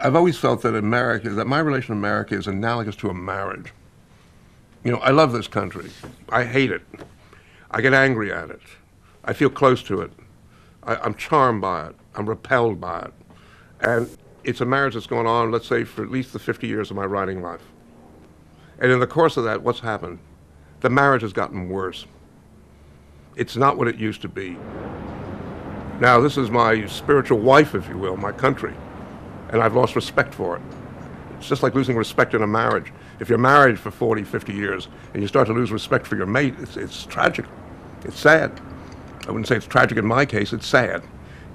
I've always felt that America, that my relation to America is analogous to a marriage. You know, I love this country. I hate it. I get angry at it. I feel close to it. I'm charmed by it. I'm repelled by it. And it's a marriage that's gone on, let's say, for at least the 50 years of my writing life. And in the course of that, what's happened? The marriage has gotten worse. It's not what it used to be. Now, this is my spiritual wife, if you will, my country. And I've lost respect for it. It's just like losing respect in a marriage. If you're married for 40, 50 years, and you start to lose respect for your mate, it's tragic. It's sad. I wouldn't say it's tragic in my case, it's sad.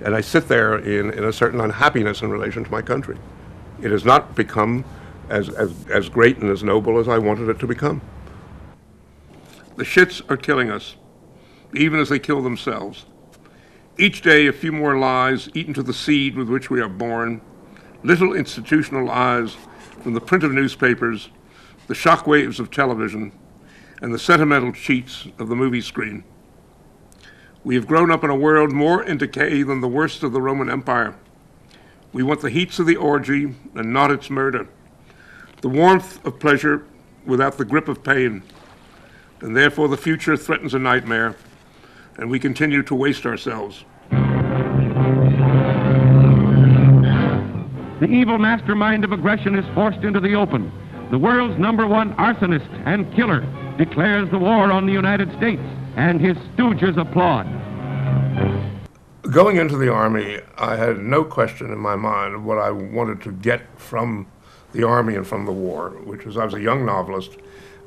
And I sit there in a certain unhappiness in relation to my country. It has not become as great and as noble as I wanted it to become. The shits are killing us, even as they kill themselves. Each day, a few more lies eaten to the seed with which we are born, little institutional lies from the print of newspapers, the shockwaves of television, and the sentimental cheats of the movie screen. We have grown up in a world more in decay than the worst of the Roman Empire. We want the heats of the orgy and not its murder, the warmth of pleasure without the grip of pain, and therefore the future threatens a nightmare, and we continue to waste ourselves. The evil mastermind of aggression is forced into the open. The world's #1 arsonist and killer declares the war on the United States, and his stooges applaud. Going into the Army, I had no question in my mind of what I wanted to get from the Army and from the war, which was I was a young novelist.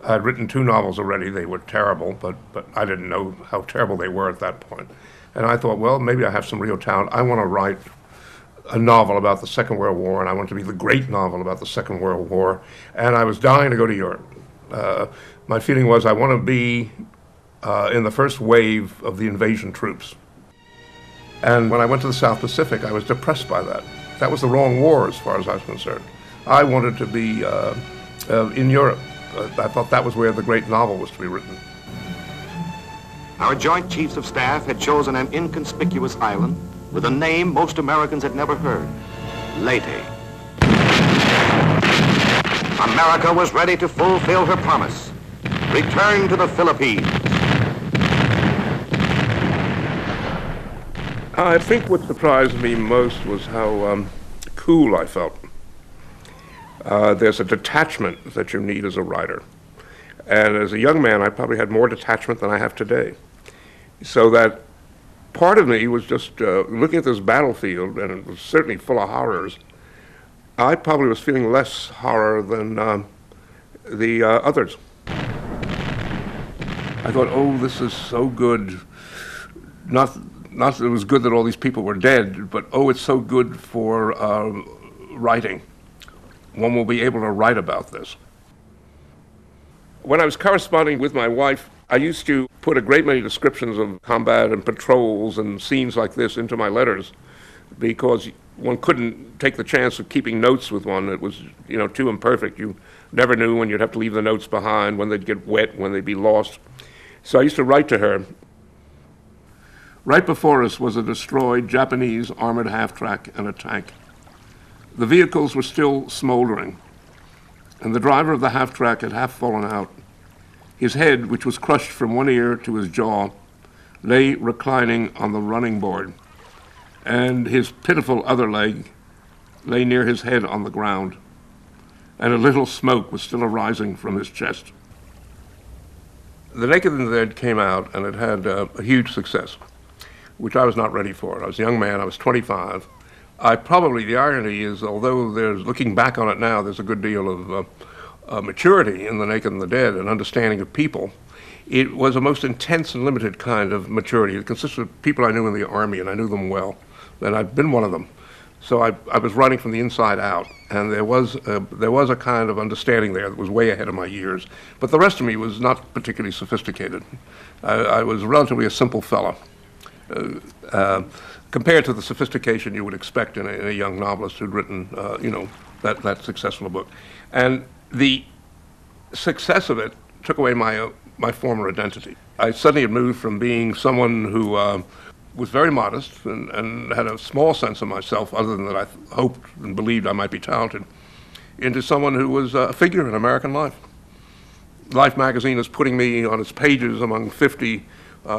I had written 2 novels already. They were terrible, but I didn't know how terrible they were at that point. And I thought, well, maybe I have some real talent. I want to write a novel about the Second World War, and I want to be the great novel about the Second World War. And I was dying to go to Europe. My feeling was I want to be in the first wave of the invasion troops. And when I went to the South Pacific, I was depressed by that. That was the wrong war as far as I was concerned. I wanted to be in Europe. I thought that was where the great novel was to be written. Our Joint Chiefs of Staff had chosen an inconspicuous island with a name most Americans had never heard, Leyte. America was ready to fulfill her promise. Return to the Philippines. I think what surprised me most was how cool I felt. There's a detachment that you need as a writer. And as a young man, I probably had more detachment than I have today. So that part of me was just looking at this battlefield, and it was certainly full of horrors. I probably was feeling less horror than the others. I thought, oh, this is so good. Not that it was good that all these people were dead, but oh, it's so good for writing. One will be able to write about this. When I was corresponding with my wife, I used to put a great many descriptions of combat and patrols and scenes like this into my letters because one couldn't take the chance of keeping notes with one. It was, you know, too imperfect. You never knew when you'd have to leave the notes behind, when they'd get wet, when they'd be lost. So I used to write to her. Right before us was a destroyed Japanese armored half-track and a tank. The vehicles were still smoldering, and the driver of the half-track had half fallen out. His head, which was crushed from one ear to his jaw, lay reclining on the running board, and his pitiful other leg lay near his head on the ground, and a little smoke was still arising from his chest. The Naked and the Dead came out, and it had a huge success, which I was not ready for. I was a young man, I was 25. The irony is, although there's, looking back on it now, there's a good deal of maturity in The Naked and the Dead, an understanding of people, it was a most intense and limited kind of maturity. It consisted of people I knew in the Army, and I knew them well, and I've been one of them. So I was writing from the inside out, and there was a kind of understanding there that was way ahead of my years. But the rest of me was not particularly sophisticated. I was relatively a simple fellow. Compared to the sophistication you would expect in a young novelist who'd written, you know, that successful book. And the success of it took away my former identity. I suddenly had moved from being someone who was very modest and had a small sense of myself, other than that I hoped and believed I might be talented, into someone who was a figure in American life. Life magazine is putting me on its pages among 50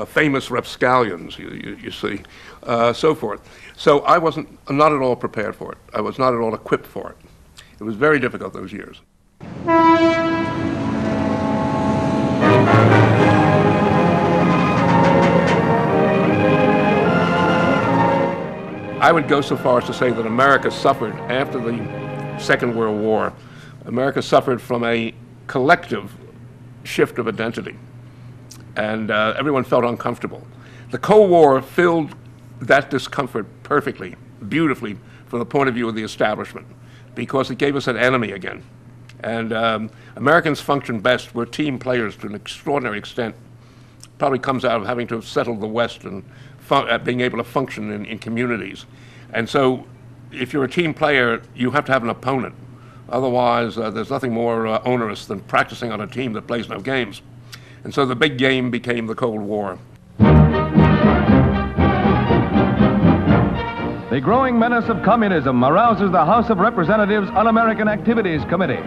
famous rapscallions, you see, so forth. So I wasn't, not at all prepared for it. I was not at all equipped for it. It was very difficult those years. I would go so far as to say that America suffered, after the Second World War, America suffered from a collective shift of identity, and everyone felt uncomfortable. The Cold War filled that discomfort perfectly, beautifully, from the point of view of the establishment, because it gave us an enemy again. And Americans function best, we're team players to an extraordinary extent. Probably comes out of having to have settled the West and being able to function in communities. And so if you're a team player, you have to have an opponent. Otherwise, there's nothing more onerous than practicing on a team that plays no games. And so the big game became the Cold War. The growing menace of communism arouses the House of Representatives' Un-American Activities Committee.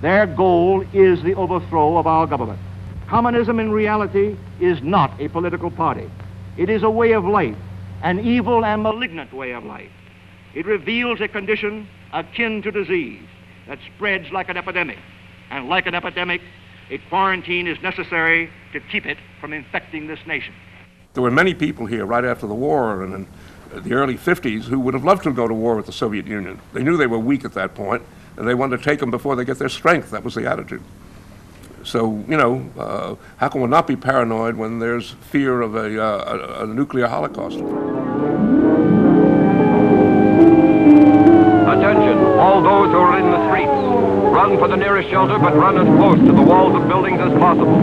Their goal is the overthrow of our government. Communism in reality is not a political party. It is a way of life, an evil and malignant way of life. It reveals a condition akin to disease that spreads like an epidemic. And like an epidemic, a quarantine is necessary to keep it from infecting this nation. There were many people here right after the war and in the early 50s who would have loved to go to war with the Soviet Union. They knew they were weak at that point, and they wanted to take them before they get their strength. That was the attitude. So, you know, how can one not be paranoid when there's fear of a nuclear holocaust? Attention, all those who are in the streets. Run for the nearest shelter, but run as close to the walls of buildings as possible.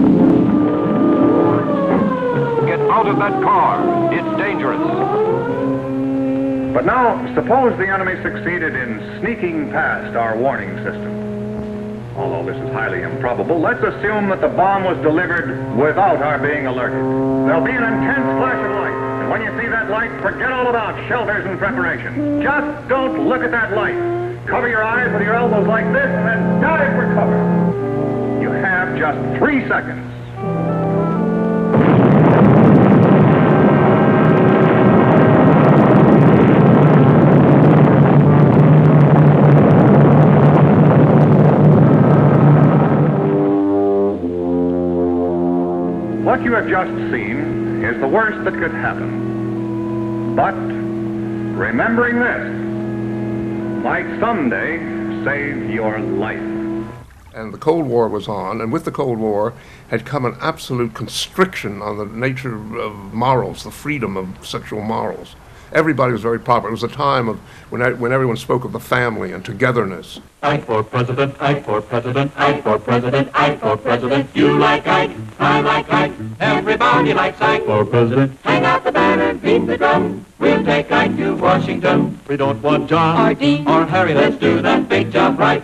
Get out of that car. It's dangerous. But now, suppose the enemy succeeded in sneaking past our warning system. Although this is highly improbable, let's assume that the bomb was delivered without our being alerted. There'll be an intense flash of light. When you see that light, forget all about shelters and preparations. Just don't look at that light. Cover your eyes with your elbows like this and then dive for cover. You have just 3 seconds. What you have just seen is the worst that could happen. But remembering this might someday save your life. And the Cold War was on, and with the Cold War had come an absolute constriction on the nature of morals, the freedom of sexual morals. Everybody was very proper. It was a time of when everyone spoke of the family and togetherness. Ike for president, Ike for president, Ike for president, Ike for president. You like Ike, I like Ike, everybody likes Ike for president. Hang out the banner and beat the drum. We'll take Ike to Washington. We don't want John or Dean or Harry. Let's do that big job right.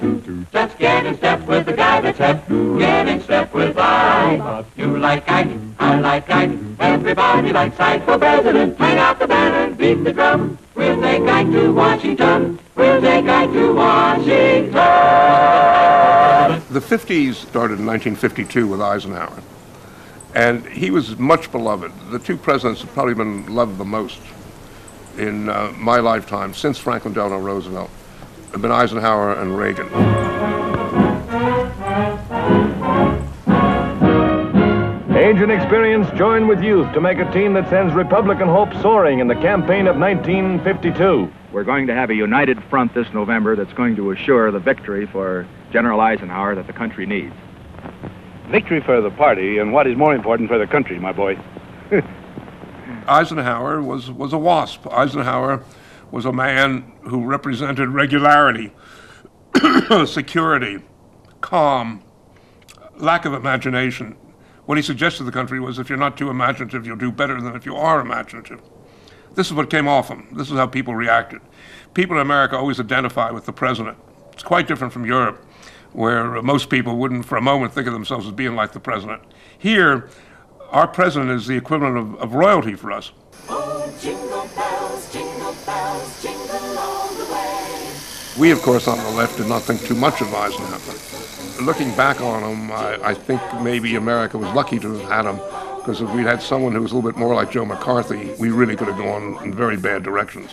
Let's get in step with the guy that's hep. Get in step with Ike. You like Ike, I like Ike, everybody likes Ike for president. Hang out the banner. Beat the drum, we'll take Ike to Washington, we'll take Ike to Washington. The 50s started in 1952 with Eisenhower, and he was much beloved. The two presidents have probably been loved the most in my lifetime, since Franklin Delano Roosevelt, have been Eisenhower and Reagan. Age and experience join with youth to make a team that sends Republican hope soaring in the campaign of 1952. We're going to have a united front this November that's going to assure the victory for General Eisenhower that the country needs. Victory for the party, and what is more important, for the country, my boy. Eisenhower was a wasp. Eisenhower was a man who represented regularity, security, calm, lack of imagination. What he suggested to the country was, if you're not too imaginative, you'll do better than if you are imaginative. This is what came off him. This is how people reacted. People in America always identify with the president. It's quite different from Europe, where most people wouldn't for a moment think of themselves as being like the president. Here, our president is the equivalent of royalty for us. Oh, jingle bells, jingle all the way. We, of course, on the left did not think too much of Eisenhower. Looking back on him, I think maybe America was lucky to have had him, because if we'd had someone who was a little bit more like Joe McCarthy, we really could have gone in very bad directions.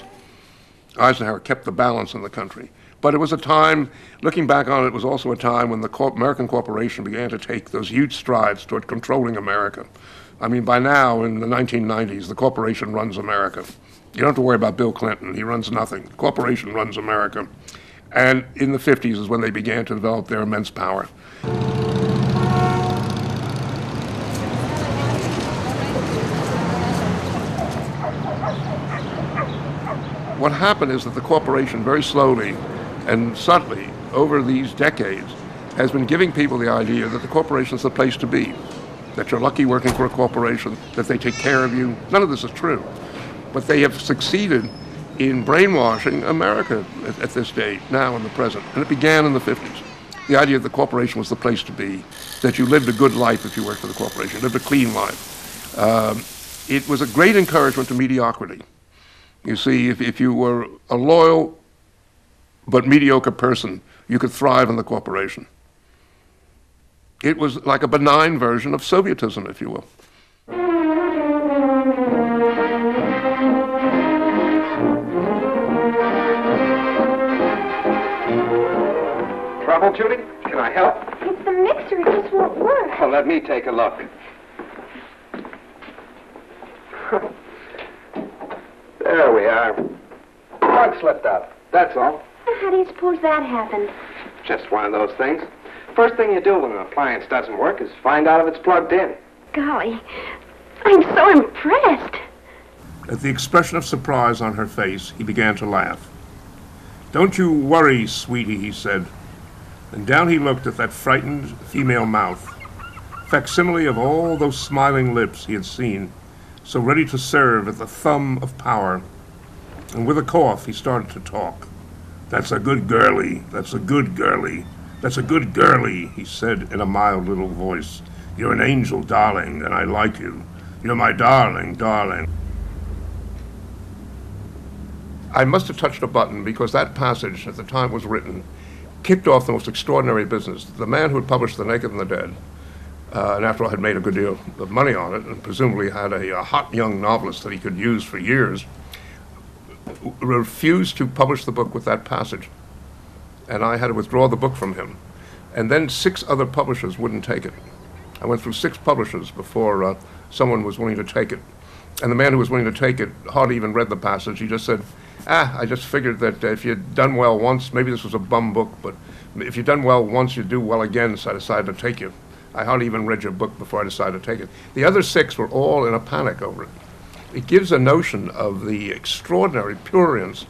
Eisenhower kept the balance in the country. But it was a time, looking back on it, it was also a time when the American corporation began to take those huge strides toward controlling America. I mean, by now, in the 1990s, the corporation runs America. You don't have to worry about Bill Clinton. He runs nothing. The corporation runs America. And in the 50s is when they began to develop their immense power. What happened is that the corporation very slowly and subtly over these decades has been giving people the idea that the corporation is the place to be, that you're lucky working for a corporation, that they take care of you. None of this is true. But they have succeeded in brainwashing America at this day, now in the present. And it began in the 50s. The idea that the corporation was the place to be, that you lived a good life if you worked for the corporation, you lived a clean life. It was a great encouragement to mediocrity. You see, if you were a loyal but mediocre person, you could thrive in the corporation. It was like a benign version of Sovietism, if you will. Trouble, Judy? Can I help? It's the mixer. It just won't work. Oh, let me take a look. There we are. Plug slipped out. That's all. How do you suppose that happened? Just one of those things. First thing you do when an appliance doesn't work is find out if it's plugged in. Golly, I'm so impressed. At the expression of surprise on her face, he began to laugh. Don't you worry, sweetie, he said. And down he looked at that frightened female mouth, facsimile of all those smiling lips he had seen, so ready to serve at the thumb of power. And with a cough, he started to talk. That's a good girlie, that's a good girlie, that's a good girlie, he said in a mild little voice. You're an angel, darling, and I like you. You're my darling, darling. I must have touched a button, because that passage, at the time it was written, kicked off the most extraordinary business. The man who had published The Naked and the Dead, and after all had made a good deal of money on it, and presumably had a hot young novelist that he could use for years, refused to publish the book with that passage. And I had to withdraw the book from him. And then 6 other publishers wouldn't take it. I went through 6 publishers before someone was willing to take it. And the man who was willing to take it hardly even read the passage. He just said, I just figured that if you'd done well once, maybe this was a bum book, but if you'd done well once, you'd do well again, so I decided to take you. I hardly even read your book before I decided to take it. The other 6 were all in a panic over it. It gives a notion of the extraordinary prurience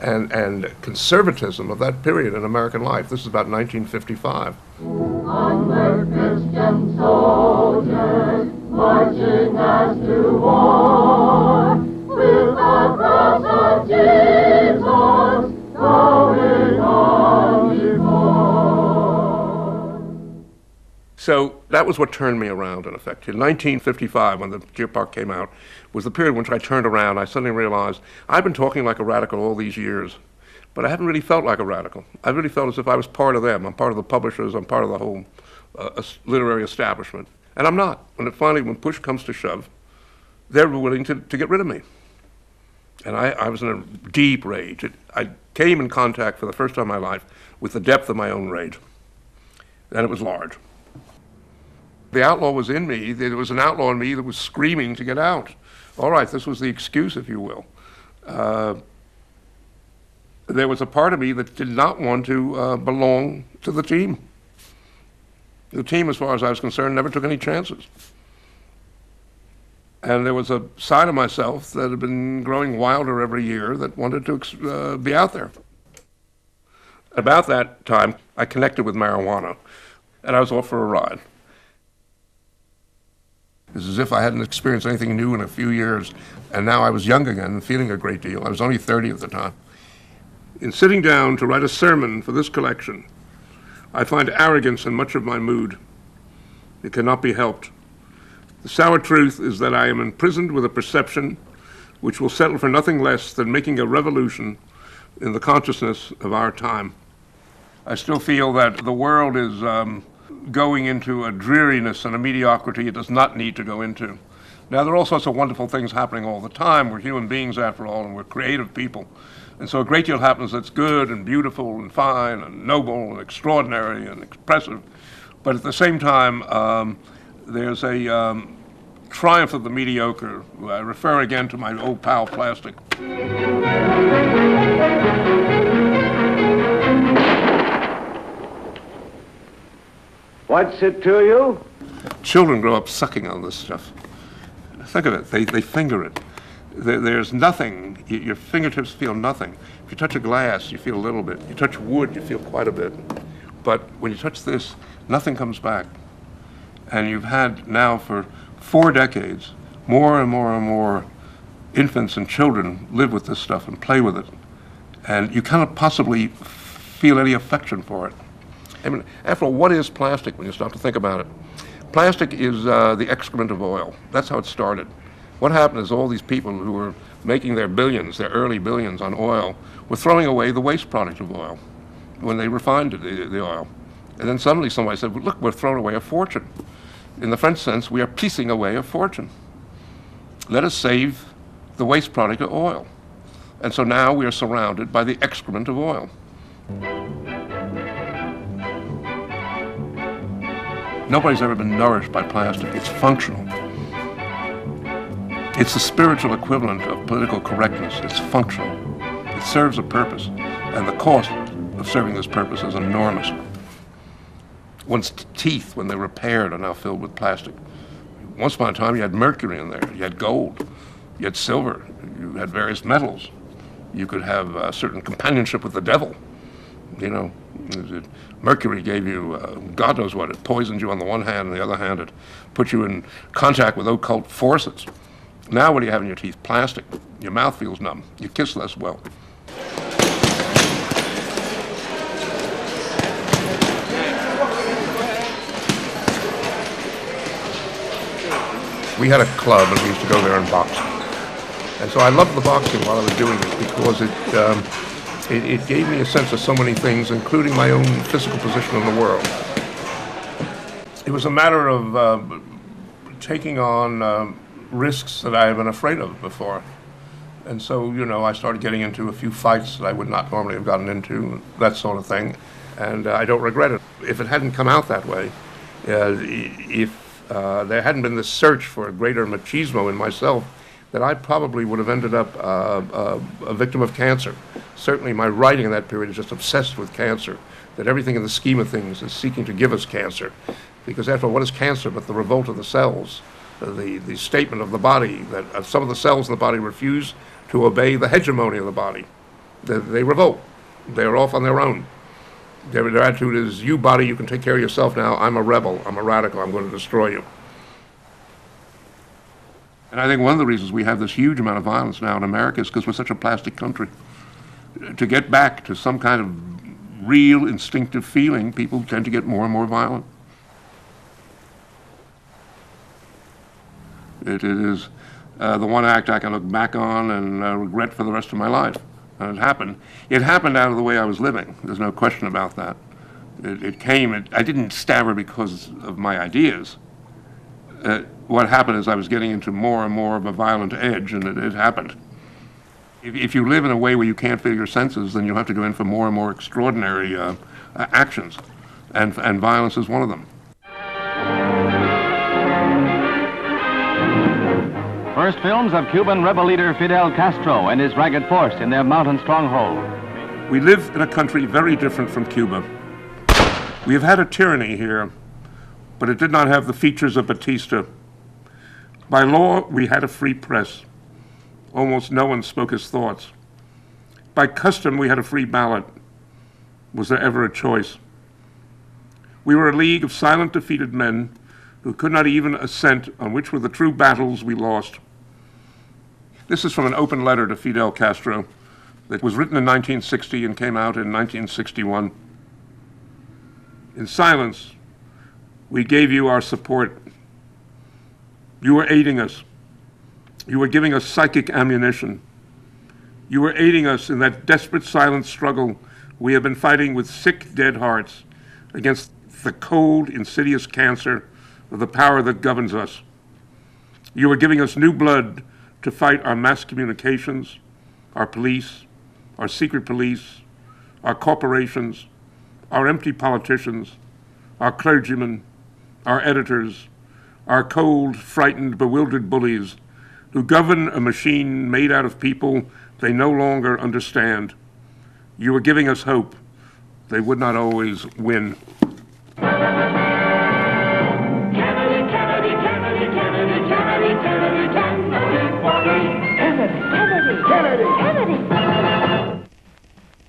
and conservatism of that period in American life. This is about 1955. Onward, Christian soldiers, marching as to war, with the cross of Jesus going on before. So that was what turned me around, in effect. In 1955, when The Deer Park came out, was the period in which I turned around. I suddenly realized I've been talking like a radical all these years, but I haven't really felt like a radical. I really felt as if I was part of them. I'm part of the publishers. I'm part of the whole literary establishment. And I'm not. When push comes to shove, they're willing to get rid of me. And I was in a deep rage. I came in contact for the first time in my life with the depth of my own rage. And it was large. The outlaw was in me. There was an outlaw in me that was screaming to get out. All right, this was the excuse, if you will. There was a part of me that did not want to belong to the team. The team, as far as I was concerned, never took any chances. And there was a side of myself that had been growing wilder every year that wanted to be out there. About that time, I connected with marijuana, and I was off for a ride. It's as if I hadn't experienced anything new in a few years, and now I was young again and feeling a great deal. I was only 30 at the time. In sitting down to write a sermon for this collection, I find arrogance in much of my mood. It cannot be helped. The sour truth is that I am imprisoned with a perception which will settle for nothing less than making a revolution in the consciousness of our time. I still feel that the world is going into a dreariness and a mediocrity it does not need to go into. Now, there are all sorts of wonderful things happening all the time. We're human beings, after all, and we're creative people. And so a great deal happens that's good and beautiful and fine and noble and extraordinary and expressive. But at the same time, there's a triumph of the mediocre. I refer again to my old pal, Plastic. What's it to you? Children grow up sucking on this stuff. Think of it. They finger it. There's nothing. Your fingertips feel nothing. If you touch a glass, you feel a little bit. You touch wood, you feel quite a bit. But when you touch this, nothing comes back. And you've had now for 4 decades, more and more and more infants and children live with this stuff and play with it. And you cannot possibly feel any affection for it. I mean, after all, what is plastic when you stop to think about it? Plastic is the excrement of oil. That's how it started. What happened is all these people who were making their billions, their early billions on oil, were throwing away the waste product of oil when they refined the oil. And then suddenly somebody said, look, we're throwing away a fortune. In the French sense, we are piecing away a fortune. Let us save the waste product of oil. And so now we are surrounded by the excrement of oil. Nobody's ever been nourished by plastic. It's functional. It's the spiritual equivalent of political correctness. It's functional. It serves a purpose. And the cost of serving this purpose is enormous. One's teeth, when they're repaired, are now filled with plastic. Once upon a time, you had mercury in there. You had gold. You had silver. You had various metals. You could have a certain companionship with the devil. You know, mercury gave you, God knows what, it poisoned you on the one hand, and the other hand it put you in contact with occult forces. Now what do you have in your teeth? Plastic. Your mouth feels numb. You kiss less well. We had a club and we used to go there and box. And so I loved the boxing while I was doing it because it gave me a sense of so many things, including my own physical position in the world. It was a matter of taking on risks that I had been afraid of before. And so, you know, I started getting into a few fights that I would not normally have gotten into, that sort of thing. And I don't regret it. If it hadn't come out that way, if there hadn't been this search for a greater machismo in myself, that I probably would have ended up a victim of cancer. Certainly my writing in that period is just obsessed with cancer, that everything in the scheme of things is seeking to give us cancer. Because after all, what is cancer but the revolt of the cells, the statement of the body, that some of the cells in the body refuse to obey the hegemony of the body. They revolt. They're off on their own. Their attitude is, you body, you can take care of yourself now. I'm a rebel. I'm a radical. I'm going to destroy you. And I think one of the reasons we have this huge amount of violence now in America is because we're such a plastic country. To get back to some kind of real instinctive feeling, people tend to get more and more violent. It is the one act I can look back on and regret for the rest of my life. And it happened. It happened out of the way I was living. There's no question about that. It came. I didn't stab her because of my ideas. What happened is I was getting into more and more of a violent edge, and it happened. If you live in a way where you can't feel your senses, then you'll have to go in for more and more extraordinary actions, and violence is one of them. First films of Cuban rebel leader Fidel Castro and his ragged force in their mountain stronghold. We live in a country very different from Cuba. We have had a tyranny here, but it did not have the features of Batista. By law, we had a free press. Almost no one spoke his thoughts. By custom, we had a free ballot. Was there ever a choice? We were a league of silent, defeated men who could not even assent on which were the true battles we lost. This is from an open letter to Fidel Castro that was written in 1960 and came out in 1961. In silence, we gave you our support. You were aiding us. You were giving us psychic ammunition. You were aiding us in that desperate silent struggle we have been fighting with sick, dead hearts against the cold, insidious cancer of the power that governs us. You were giving us new blood to fight our mass communications, our police, our secret police, our corporations, our empty politicians, our clergymen, our editors, our cold, frightened, bewildered bullies who govern a machine made out of people they no longer understand. You were giving us hope. They would not always win.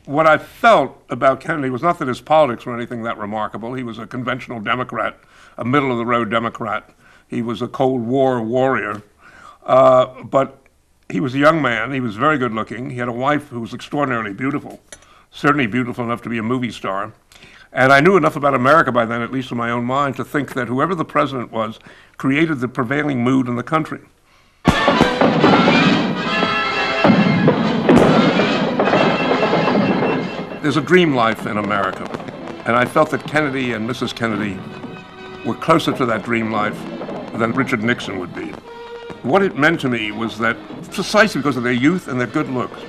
What I felt about Kennedy was not that his politics were anything that remarkable. He was a conventional Democrat, a middle-of-the-road Democrat. He was a Cold War warrior. But he was a young man. He was very good-looking. He had a wife who was extraordinarily beautiful, certainly beautiful enough to be a movie star. And I knew enough about America by then, at least in my own mind, to think that whoever the president was created the prevailing mood in the country. There's a dream life in America, and I felt that Kennedy and Mrs. Kennedy were closer to that dream life than Richard Nixon would be. What it meant to me was that, precisely because of their youth and their good looks,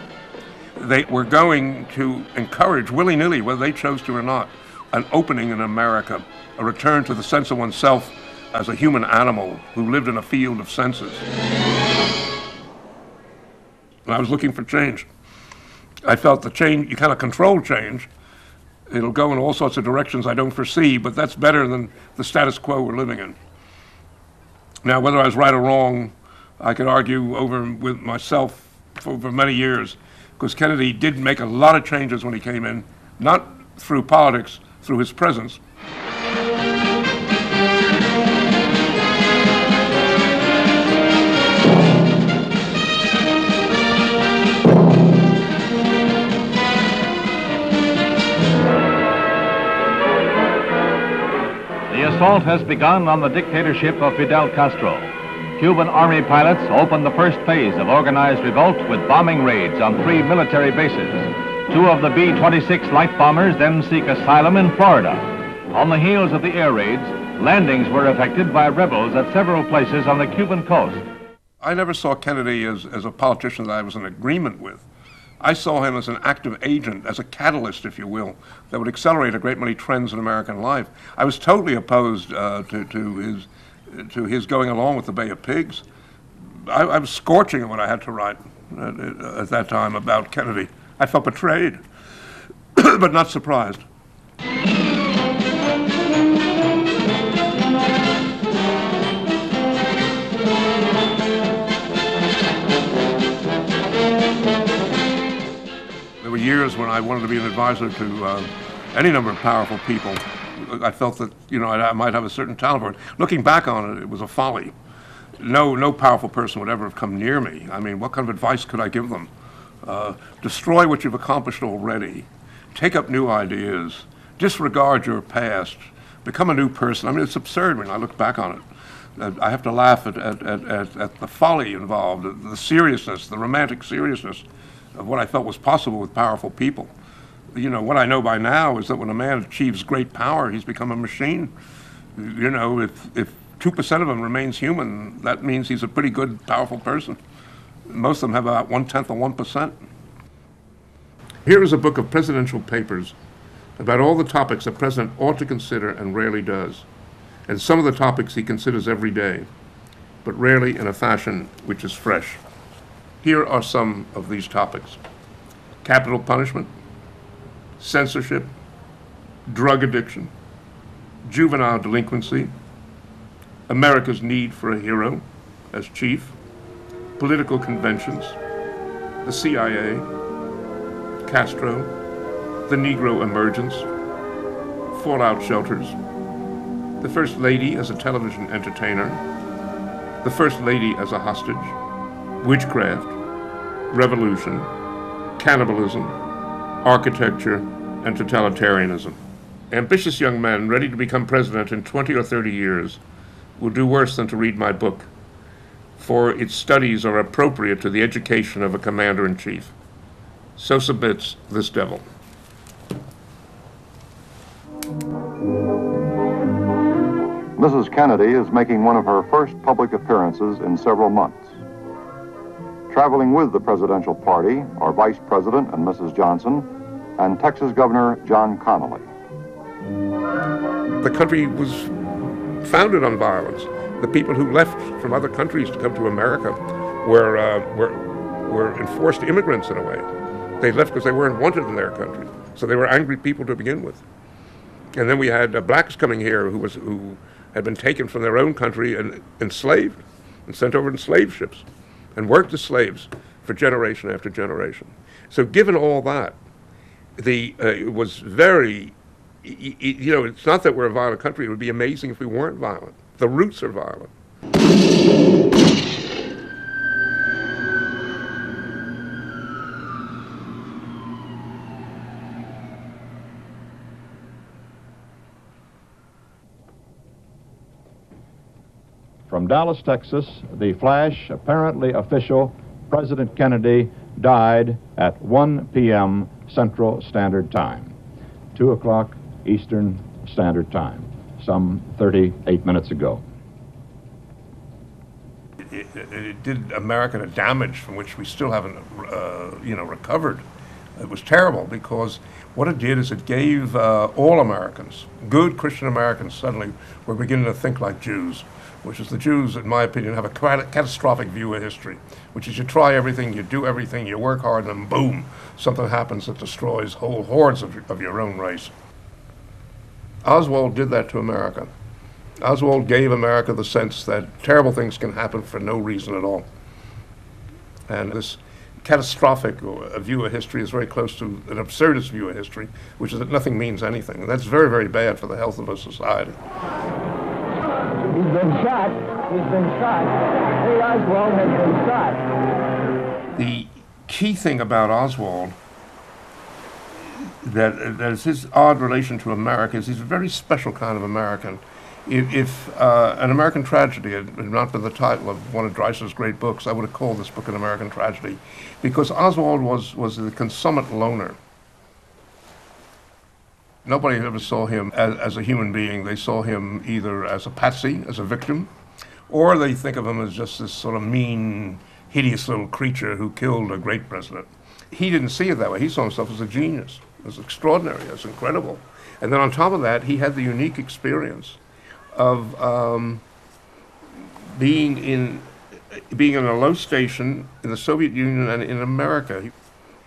they were going to encourage, willy-nilly, whether they chose to or not, an opening in America, a return to the sense of oneself as a human animal who lived in a field of senses. And I was looking for change. I felt the change, you cannot control change. It'll go in all sorts of directions I don't foresee, but that's better than the status quo we're living in. Now, whether I was right or wrong, I could argue over with myself for many years, because Kennedy did make a lot of changes when he came in, not through politics, through his presence. The assault has begun on the dictatorship of Fidel Castro. Cuban army pilots opened the first phase of organized revolt with bombing raids on 3 military bases. 2 of the B-26 light bombers then seek asylum in Florida. On the heels of the air raids, landings were effected by rebels at several places on the Cuban coast. I never saw Kennedy as a politician that I was in agreement with. I saw him as an active agent, as a catalyst, if you will, that would accelerate a great many trends in American life. I was totally opposed to his going along with the Bay of Pigs. I was scorching at what I had to write at that time about Kennedy. I felt betrayed, but not surprised. Years when I wanted to be an advisor to any number of powerful people. I felt that, you know, I might have a certain talent for it. Looking back on it, it was a folly. No powerful person would ever have come near me. I mean, what kind of advice could I give them? Destroy what you've accomplished already. Take up new ideas. Disregard your past. Become a new person. I mean, it's absurd when I look back on it. I have to laugh at the folly involved, at the seriousness, the romantic seriousness of what I felt was possible with powerful people. You know, what I know by now is that when a man achieves great power, he's become a machine. You know, if 2% of him remains human, that means he's a pretty good, powerful person. Most of them have about 0.1% of 1%. Here is a book of presidential papers about all the topics a president ought to consider and rarely does, and some of the topics he considers every day, but rarely in a fashion which is fresh. Here are some of these topics: capital punishment, censorship, drug addiction, juvenile delinquency, America's need for a hero as chief, political conventions, the CIA, Castro, the Negro emergence, fallout shelters, the First Lady as a television entertainer, the First Lady as a hostage, witchcraft, revolution, cannibalism, architecture, and totalitarianism. Ambitious young men ready to become president in 20 or 30 years will do worse than to read my book. for its studies are appropriate to the education of a commander-in-chief. So submits this devil. Mrs. Kennedy is making one of her first public appearances in several months. Traveling with the presidential party are Vice President and Mrs. Johnson and Texas Governor John Connally. The country was founded on violence. The people who left from other countries to come to America were enforced immigrants in a way. They left because they weren't wanted in their country, so they were angry people to begin with. And then we had blacks coming here who had been taken from their own country and enslaved and sent over in slave ships and worked as slaves for generation after generation. So given all that, it was very, you know, it's not that we're a violent country. It would be amazing if we weren't violent. The roots are violent. From Dallas, Texas, the flash, apparently official, President Kennedy died at 1 p.m. Central Standard Time, 2 o'clock Eastern Standard Time, some 38 minutes ago. It did America a damage from which we still haven't, recovered. It was terrible because what it did is it gave all Americans, good Christian Americans, suddenly were beginning to think like Jews, which is the Jews, in my opinion, have a catastrophic view of history, which is you try everything, you do everything, you work hard, and then boom, something happens that destroys whole hordes of your own race. Oswald did that to America. Oswald gave America the sense that terrible things can happen for no reason at all. And this catastrophic view of history is very close to an absurdist view of history, which is that nothing means anything. And that's very, very bad for the health of a society. He's been shot. He's been shot. Lee Oswald has been shot. The key thing about Oswald that is his odd relation to America is he's a very special kind of American. If An American Tragedy had not been the title of one of Dreiser's great books, I would have called this book An American Tragedy, because Oswald was the consummate loner. Nobody ever saw him as a human being. They saw him either as a patsy, as a victim, or they think of him as just this sort of mean, hideous little creature who killed a great president. He didn't see it that way. He saw himself as a genius, as extraordinary, as incredible. And then on top of that, he had the unique experience of being in a low station in the Soviet Union and in America.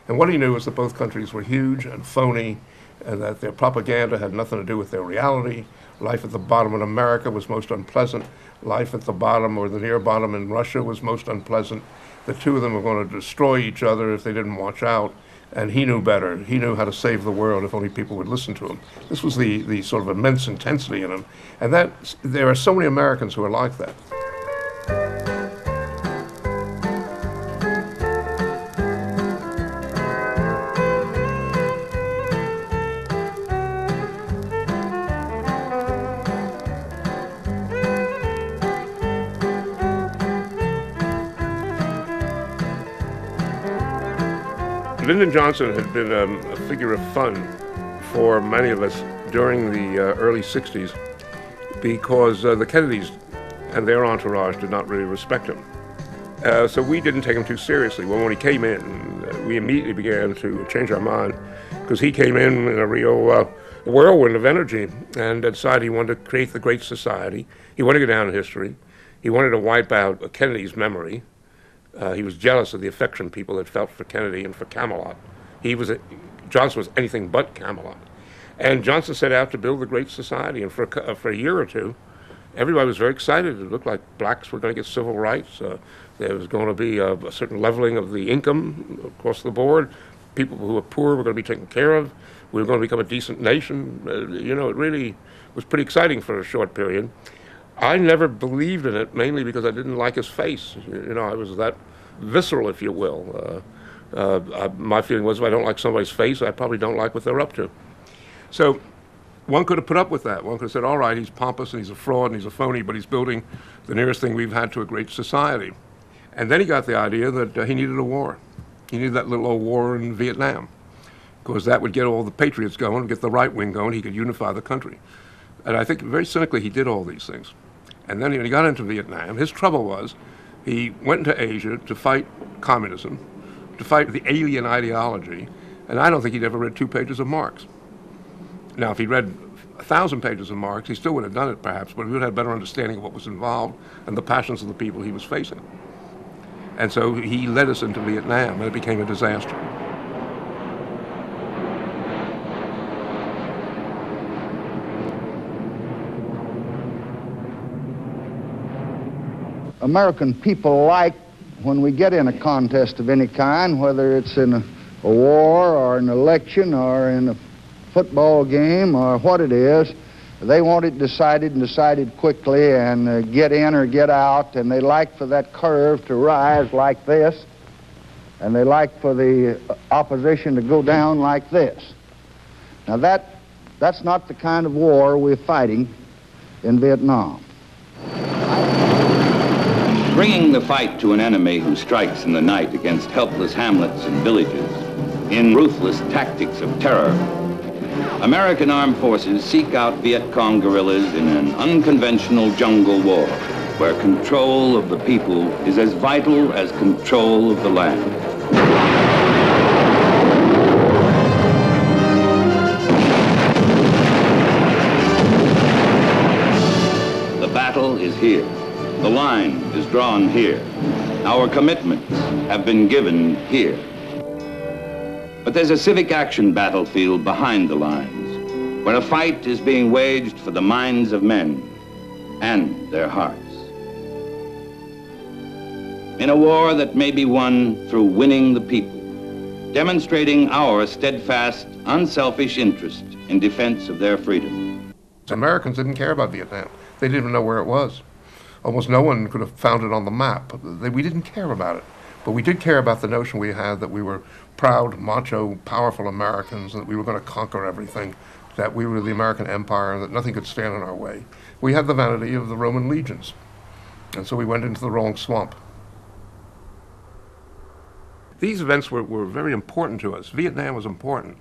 And what he knew was that both countries were huge and phony, and that their propaganda had nothing to do with their reality. Life at the bottom in America was most unpleasant. Life at the bottom or the near bottom in Russia was most unpleasant. The two of them were going to destroy each other if they didn't watch out. And he knew better. He knew how to save the world if only people would listen to him. This was the sort of immense intensity in him. And that there are so many Americans who are like that. Lyndon Johnson had been a figure of fun for many of us during the early 60s because the Kennedys and their entourage did not really respect him. So we didn't take him too seriously. Well, when he came in, we immediately began to change our mind because he came in a real whirlwind of energy and decided he wanted to create the Great Society. He wanted to go down in history. He wanted to wipe out Kennedy's memory. He was jealous of the affection people had felt for Kennedy and for Camelot. Johnson was anything but Camelot. And Johnson set out to build the Great Society, and for a year or two, everybody was very excited. It looked like blacks were going to get civil rights. There was going to be a certain leveling of the income across the board. People who were poor were going to be taken care of. We were going to become a decent nation. It really was pretty exciting for a short period. I never believed in it, mainly because I didn't like his face. I was that visceral, if you will. My feeling was if I don't like somebody's face, I probably don't like what they're up to. So one could have put up with that. One could have said, all right, he's pompous and he's a fraud and he's a phony, but he's building the nearest thing we've had to a great society. And then he got the idea that he needed a war. He needed that little old war in Vietnam, because that would get all the patriots going, get the right wing going, he could unify the country. And I think very cynically he did all these things. And then when he got into Vietnam, his trouble was he went into Asia to fight communism, to fight the alien ideology, and I don't think he'd ever read 2 pages of Marx. Now, if he read 1,000 pages of Marx, he still would have done it perhaps, but he would have had a better understanding of what was involved and the passions of the people he was facing. And so he led us into Vietnam, and it became a disaster. American people like when we get in a contest of any kind, whether it's in a war or an election or in a football game or what it is, they want it decided and decided quickly and get in or get out, and they like for that curve to rise like this, and they like for the opposition to go down like this. Now that's not the kind of war we're fighting in Vietnam. Bringing the fight to an enemy who strikes in the night against helpless hamlets and villages in ruthless tactics of terror, American armed forces seek out Viet Cong guerrillas in an unconventional jungle war where control of the people is as vital as control of the land. The battle is here. The line is drawn here. Our commitments have been given here. But there's a civic action battlefield behind the lines, where a fight is being waged for the minds of men and their hearts. In a war that may be won through winning the people, demonstrating our steadfast, unselfish interest in defense of their freedom. Americans didn't care about Vietnam. They didn't even know where it was. Almost no one could have found it on the map. We didn't care about it. But we did care about the notion we had that we were proud, macho, powerful Americans, that we were going to conquer everything, that we were the American Empire, and that nothing could stand in our way. We had the vanity of the Roman legions, and so we went into the wrong swamp. These events were very important to us. Vietnam was important.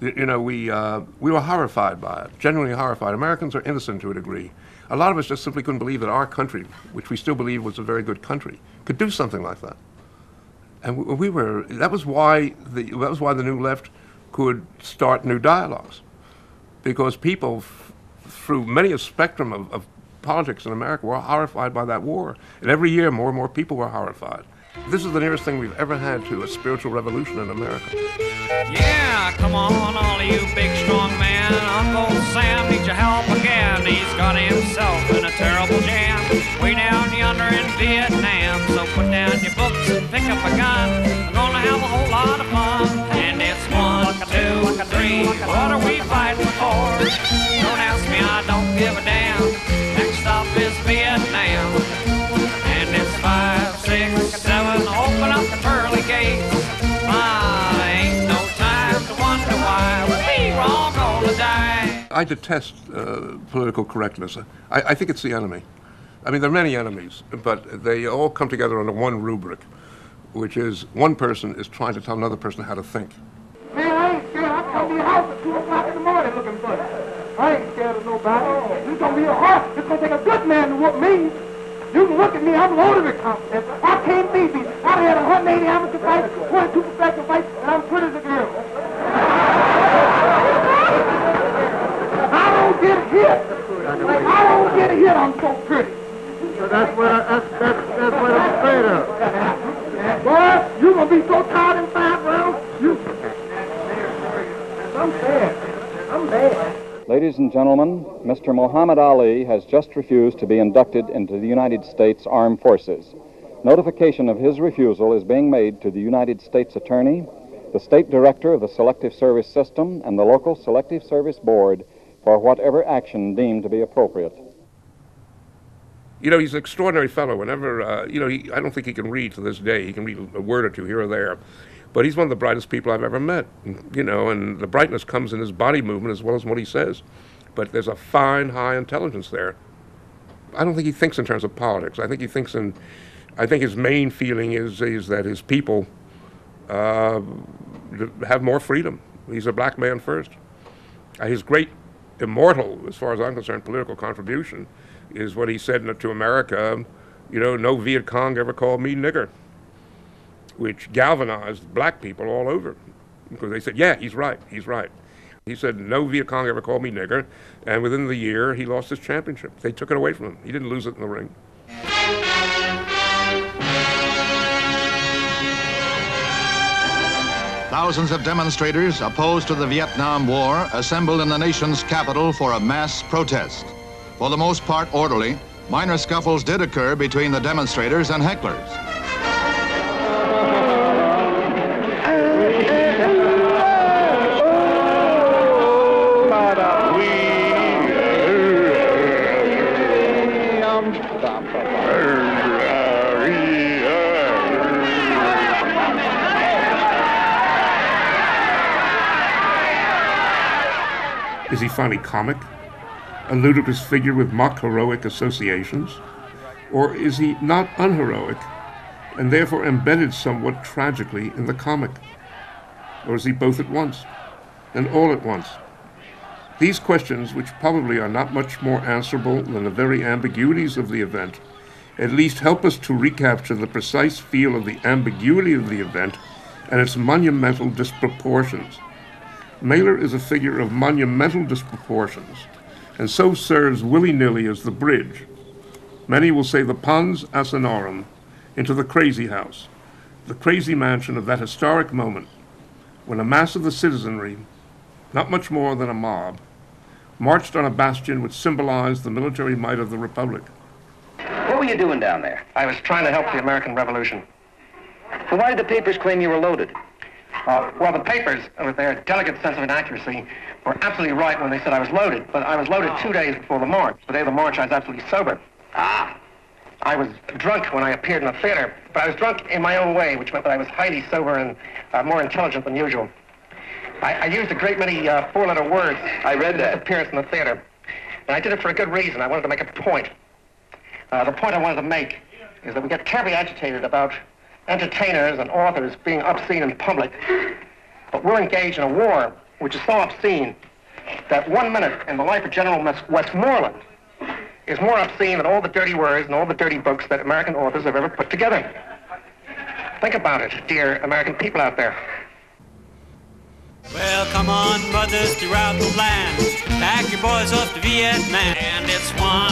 You know, we were horrified by it, genuinely horrified. Americans are innocent to a degree. A lot of us just simply couldn't believe that our country, which we still believe was a very good country, could do something like that. And we were, that was why the New Left could start new dialogues, because people, through many a spectrum of politics in America, were horrified by that war. And every year, more and more people were horrified. This is the nearest thing we've ever had to a spiritual revolution in America. Yeah, come on, all of you big, strong men. Uncle Sam needs your help again. He's got himself in a terrible jam way down yonder in Vietnam. So put down your books and pick up a gun. We're gonna have a whole lot of fun. And it's 1, 2, 3. What are we fighting for? Don't ask me, I don't give a damn. Next stop is Vietnam. 5, 6, 7, open up the pearly gates. Ah, ain't no time to wonder why we're all gonna die. I detest political correctness. I think it's the enemy. I mean, there are many enemies, but they all come together under one rubric, which is one person is trying to tell another person how to think. Man, I ain't scared. I come to your house at 2 o'clock in the morning looking for you. I ain't scared of nobody. You're gonna be a horse. It's gonna take a good man to whoop me. You can look at me, I'm loaded with confidence. I can't be beat. I've had 180 amateur fights, 22 professional fights, and I'm good as a girl. I don't get hit. Like, I don't get hit, I'm so pretty. So that's what I'm afraid of. Boy, you're going to be so tired in 5 rounds. I'm sad. I'm bad. Ladies and gentlemen, Mr. Muhammad Ali has just refused to be inducted into the United States Armed Forces. Notification of his refusal is being made to the United States Attorney, the State Director of the Selective Service System, and the local Selective Service Board for whatever action deemed to be appropriate. You know, he's an extraordinary fellow. Whenever, you know, I don't think he can read to this day. He can read a word or two here or there. But he's one of the brightest people I've ever met, you know, and the brightness comes in his body movement as well as what he says. but there's a fine, high intelligence there. I don't think he thinks in terms of politics. I think he thinks in, I think his main feeling is that his people have more freedom. He's a black man first. His great immortal, as far as I'm concerned, political contribution is what he said to America, you know, no Viet Cong ever called me nigger, which galvanized black people all over because they said, yeah, he's right, he's right. He said, no Viet Cong ever called me nigger, and within the year he lost his championship. They took it away from him. He didn't lose it in the ring. Thousands of demonstrators opposed to the Vietnam War assembled in the nation's capital for a mass protest. For the most part orderly, minor scuffles did occur between the demonstrators and hecklers. Is he finally comic, a ludicrous figure with mock heroic associations? Or is he not unheroic and therefore embedded somewhat tragically in the comic? Or is he both at once and all at once? These questions, which probably are not much more answerable than the very ambiguities of the event, at least help us to recapture the precise feel of the ambiguity of the event and its monumental disproportions. Mailer is a figure of monumental disproportions, and so serves willy-nilly as the bridge, many will say the pons asinorum, into the crazy house, the crazy mansion of that historic moment when a mass of the citizenry, not much more than a mob, marched on a bastion which symbolized the military might of the Republic. What were you doing down there? I was trying to help the American Revolution. So why did the papers claim you were loaded? Well, the papers, with their delicate sense of inaccuracy, were absolutely right when they said I was loaded. But I was loaded 2 days before the march. The day of the march, I was absolutely sober. Ah! I was drunk when I appeared in the theater, but I was drunk in my own way, which meant that I was highly sober and more intelligent than usual. I used a great many four-letter words. I read that. Appearance in the theater. And I did it for a good reason. I wanted to make a point. The point I wanted to make is that we get terribly agitated about entertainers and authors being obscene in public, but we're engaged in a war which is so obscene that 1 minute in the life of General Westmoreland is more obscene than all the dirty words and all the dirty books that American authors have ever put together. Think about it, dear American people out there. Well, come on, brothers, throughout the land, pack your boys off to Vietnam. And it's 1,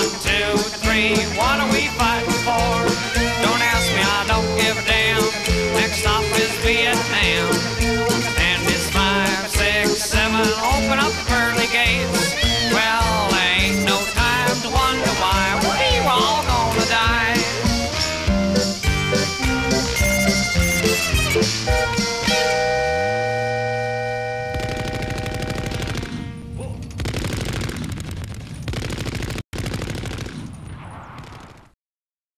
2, 3, what are we fighting for? Don't ask me, I don't give a damn. Next stop is Vietnam. And it's 5, 6, 7, open up.